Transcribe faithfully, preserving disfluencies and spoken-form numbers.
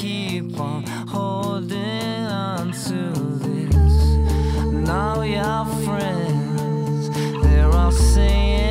keep on holding on to this. Now we are friends, they're all saying